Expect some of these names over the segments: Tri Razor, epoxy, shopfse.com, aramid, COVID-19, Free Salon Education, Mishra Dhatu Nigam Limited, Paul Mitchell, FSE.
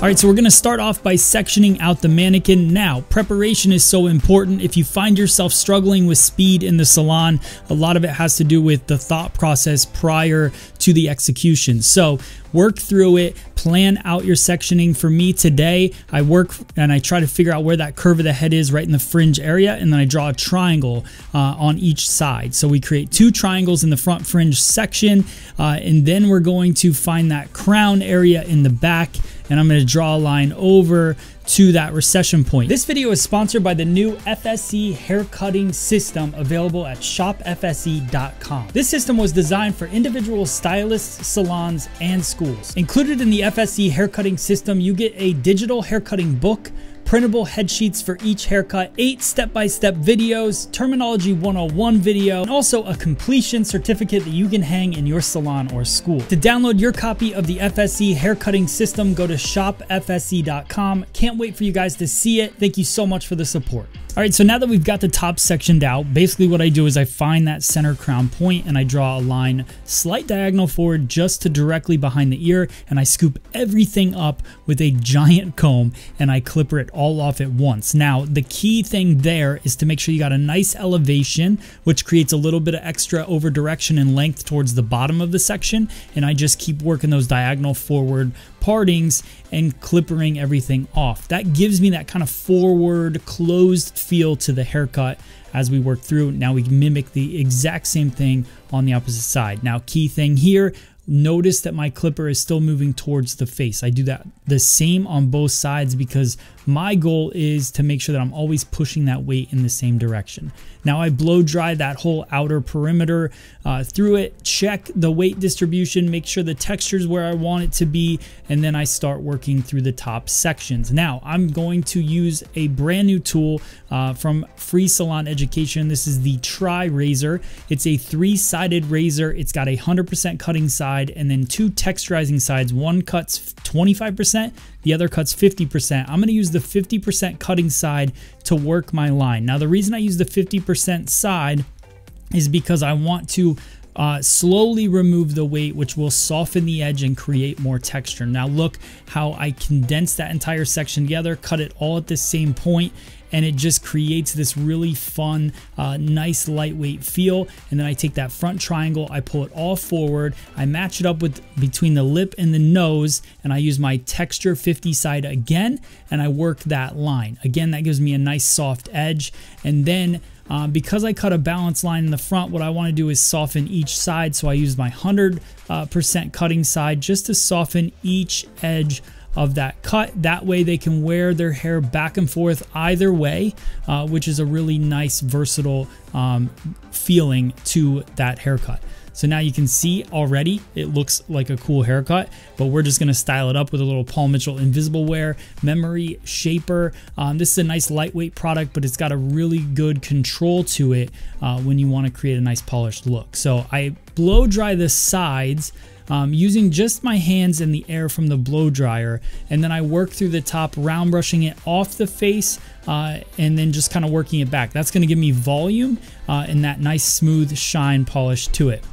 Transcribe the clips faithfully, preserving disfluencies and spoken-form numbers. Alright, so we're going to start off by sectioning out the mannequin. Now, preparation is so important. If you find yourself struggling with speed in the salon, a lot of it has to do with the thought process prior to the execution. So work through it, plan out your sectioning. For me today, I work and I try to figure out where that curve of the head is right in the fringe area, and then I draw a triangle uh, on each side. So we create two triangles in the front fringe section, uh, and then we're going to find that crown area in the back, and I'm going to draw a line over to that recession point. This video is sponsored by the new F S E haircutting system available at shop F S E dot com. This system was designed for individual stylists, salons, and schools. Included in the F S E haircutting system, you get a digital haircutting book, printable headsheets for each haircut, eight step-by-step videos, terminology one oh one video, and also a completion certificate that you can hang in your salon or school. To download your copy of the F S E haircutting system, go to shop F S E dot com. Can't wait for you guys to see it. Thank you so much for the support. All right, so now that we've got the top sectioned out, basically what I do is I find that center crown point and I draw a line slight diagonal forward just to directly behind the ear, and I scoop everything up with a giant comb and I clipper it all off at once. Now, the key thing there is to make sure you got a nice elevation, which creates a little bit of extra over direction and length towards the bottom of the section, and I just keep working those diagonal forward partings and clippering everything off. That gives me that kind of forward, closed feel to the haircut as we work through. Now we mimic the exact same thing on the opposite side. Now, key thing here, notice that my clipper is still moving towards the face. I do that the same on both sides because my goal is to make sure that I'm always pushing that weight in the same direction. Now I blow dry that whole outer perimeter uh, through it, check the weight distribution, make sure the texture is where I want it to be, and then I start working through the top sections. Now I'm going to use a brand new tool uh, from Free Salon Education. This is the Tri Razor. It's a three-sided razor. It's got a one hundred percent cutting side and then two texturizing sides. One cuts twenty-five percent, the other cuts fifty percent. I'm gonna use the fifty percent cutting side to work my line. Now, the reason I use the fifty percent side is because I want to Uh, slowly remove the weight, which will soften the edge and create more texture. Now look how I condense that entire section together, cut it all at the same point, and it just creates this really fun, uh, nice lightweight feel. And then I take that front triangle, I pull it all forward, I match it up with between the lip and the nose, and I use my texture fifty side again, and I work that line. Again, that gives me a nice soft edge. And then Uh, because I cut a balance line in the front, what I want to do is soften each side. So I use my one hundred percent cutting side just to soften each edge of that cut. That way they can wear their hair back and forth either way, uh, which is a really nice, versatile um, feeling to that haircut. So now you can see already it looks like a cool haircut, but we're just gonna style it up with a little Paul Mitchell Invisible Wear Memory Shaper. Um, this is a nice lightweight product, but it's got a really good control to it uh, when you wanna create a nice polished look. So I blow dry the sides um, using just my hands and the air from the blow dryer, and then I work through the top, round brushing it off the face, uh, and then just kind of working it back. That's gonna give me volume uh, and that nice smooth shine polish to it.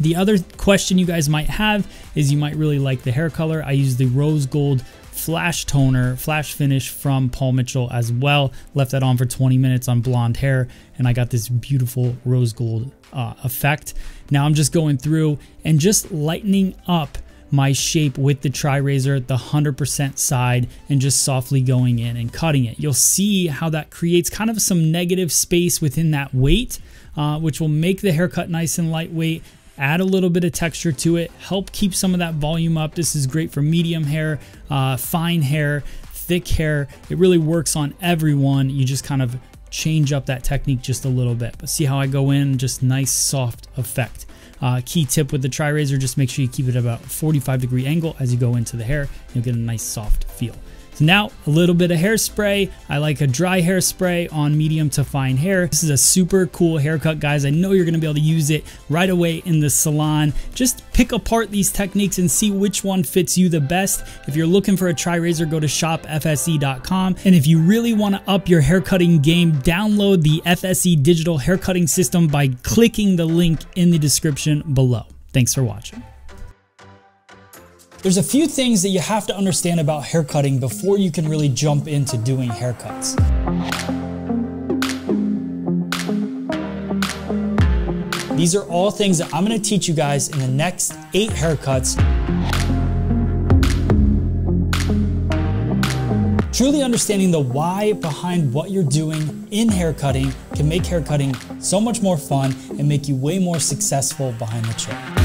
The other question you guys might have is you might really like the hair color. I use the rose gold flash toner, flash finish from Paul Mitchell as well. Left that on for twenty minutes on blonde hair, and I got this beautiful rose gold uh, effect. Now I'm just going through and just lightening up my shape with the Tri Razor at the one hundred percent side and just softly going in and cutting it. You'll see how that creates kind of some negative space within that weight, uh, which will make the haircut nice and lightweight. Add a little bit of texture to it, help keep some of that volume up. This is great for medium hair, uh, fine hair, thick hair. It really works on everyone. You just kind of change up that technique just a little bit. But see how I go in, just nice soft effect. Uh, key tip with the Tri Razor, just make sure you keep it about forty-five degree angle as you go into the hair. You'll get a nice soft feel. So now a little bit of hairspray. I like a dry hairspray on medium to fine hair. This is a super cool haircut, guys. I know you're gonna be able to use it right away in the salon. Just pick apart these techniques and see which one fits you the best. If you're looking for a Tri Razor, go to shop F S E dot com. And if you really wanna up your haircutting game, download the F S E digital haircutting system by clicking the link in the description below. Thanks for watching. There's a few things that you have to understand about hair cutting before you can really jump into doing haircuts. These are all things that I'm gonna teach you guys in the next eight haircuts. Truly understanding the why behind what you're doing in haircutting can make haircutting so much more fun and make you way more successful behind the chair.